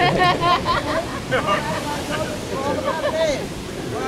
All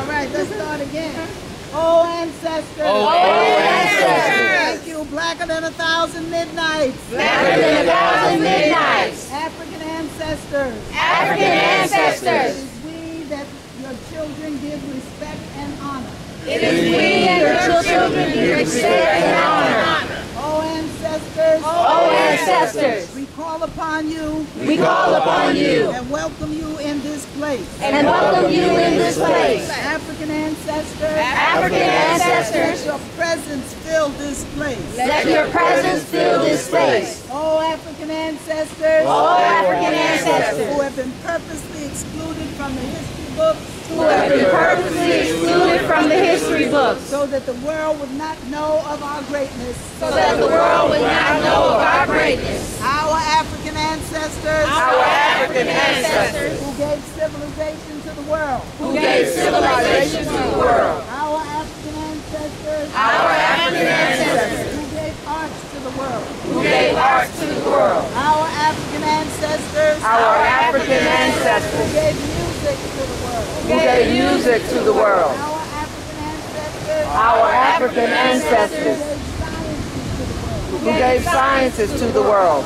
right, let's start again. Oh, ancestors. Oh, ancestors. Thank you. Blacker than a thousand midnights. Blacker than a thousand midnights. African ancestors. African ancestors. It is we that your children give respect and honor. It is we that your children give respect and honor. Oh, ancestors. Oh, ancestors. We call upon you. We call upon you. And welcome you in this place. And welcome you in this place. African ancestors. African ancestors. Let your presence fill this place. Let your presence fill this place. All African ancestors. All African ancestors. Who have been purposely excluded from the history books. Who have been purposely excluded from the history books. So that the world would not know of our greatness. So that the world would not know of our greatness. Our African ancestors. Our African ancestors. Who gave civilization to the world. Who gave civilization to the world. Our African ancestors. Our African ancestors. Who gave arts to the world. Who gave arts to the world. Our African ancestors. Our African ancestors. Who gave music to the world. Who gave music to the world. Our African ancestors. Our African ancestors. Who gave sciences to the world.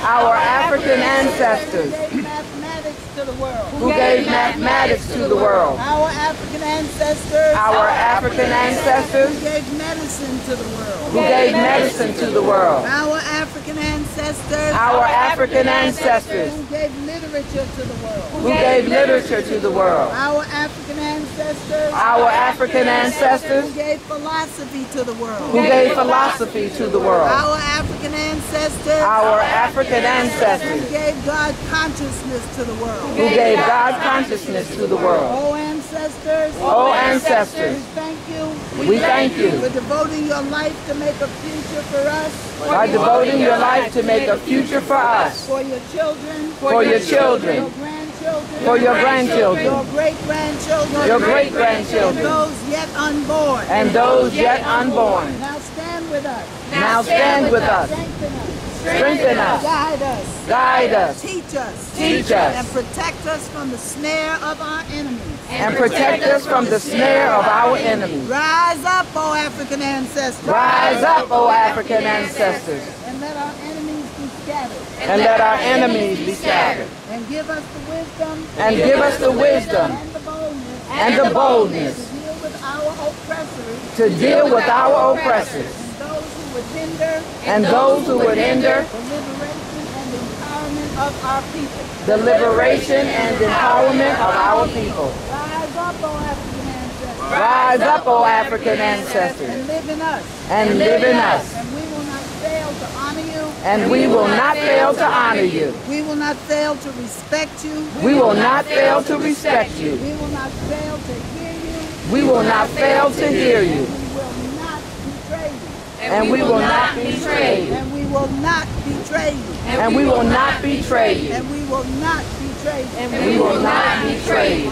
Our African ancestors. Who gave mathematics to the world. Our African ancestors. Our African ancestors. Who gave medicine to the world. Who gave medicine to the world. Our African ancestors. Our African ancestors. Who gave literature to the world. Who gave literature to the world. Our African ancestors. Our African ancestors. Who gave philosophy to the world. Who gave philosophy to the world. Our African ancestors. Our African ancestors. Who gave God consciousness to the world. Who gave God consciousness to the world. Oh, ancestors. Oh, ancestors. We thank you for devoting your life to make a future for us. By devoting your life to make a future for us. For your children. For your children. Your grandchildren. For your grandchildren. Your great-grandchildren. Your great-grandchildren. And those yet unborn. And those yet unborn. Now stand with us. Now stand with us. Strengthen us. Strengthen us. Guide us. Guide us. Teach us. Teach us. And protect us from the snare of our enemies. And protect us from the snare of our enemies. Rise up, O African ancestors. Rise up, O African ancestors. And let our enemies be scattered. And let our enemies be scattered. And give us the wisdom. And give us the wisdom. And the boldness. And the boldness. To deal with our oppressors. To deal with our oppressors. And those who would hinder the liberation and empowerment of our people. The liberation and empowerment of our people. Rise up, O African ancestors. Rise up, O African ancestors. And live in us. And live in us. And we will not fail to honor you. And we will not fail to honor you. We will not fail to respect you. We will not fail to respect you. We will not fail to hear you. We will not fail to hear you. And we will not betray you. And we will not betray you. And we will not betray you. And we will not betray you. And we will not betray you.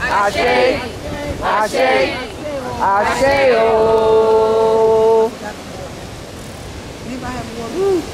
Ashe, ashe, ashe, oh.